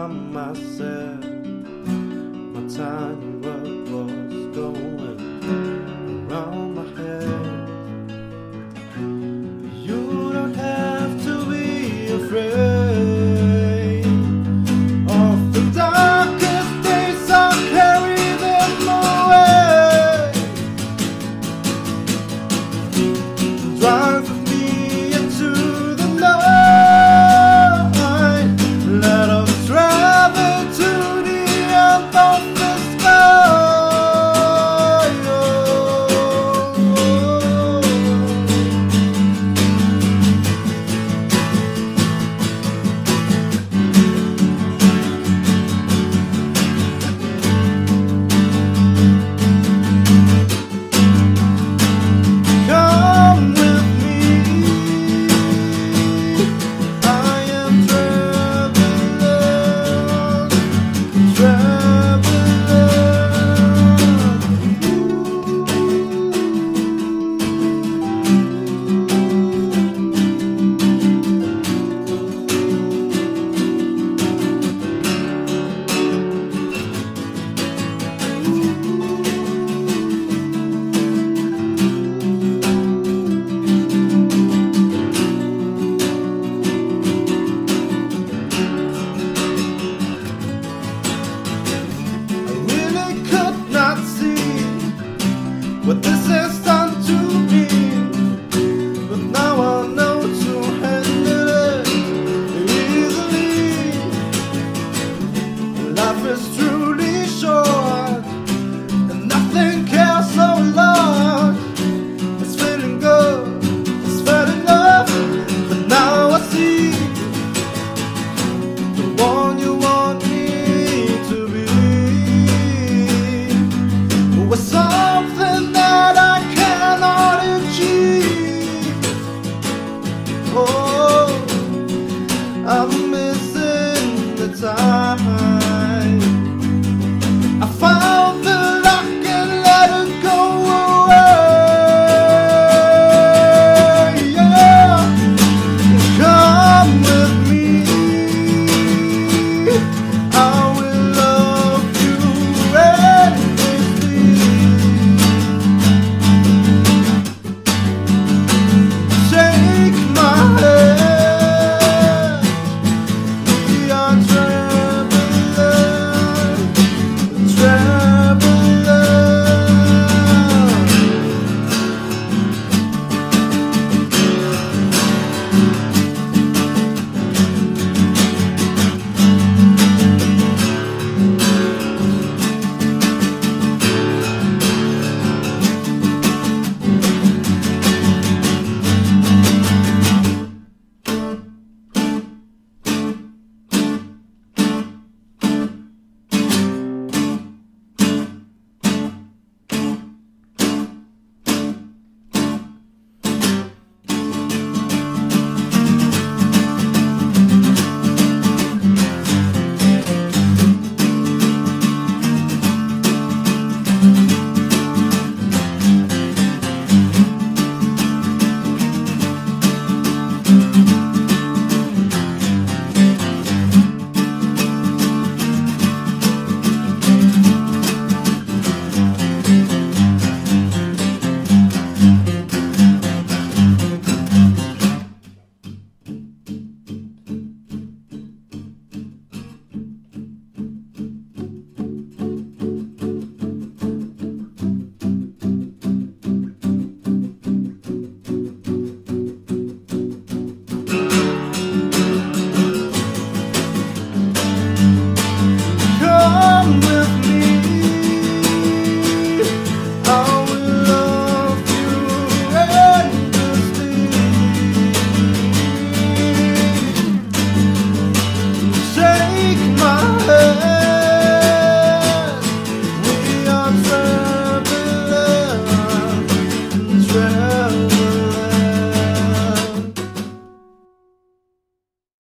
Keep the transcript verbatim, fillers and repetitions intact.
found myself, my tiny world was going around my head. You don't have to be afraid of the darkest days, I'll carry them away. Drive with me into the night, let us travel to the end of the sky. Oh. Come with me, I am traveling, traveling. But this is done to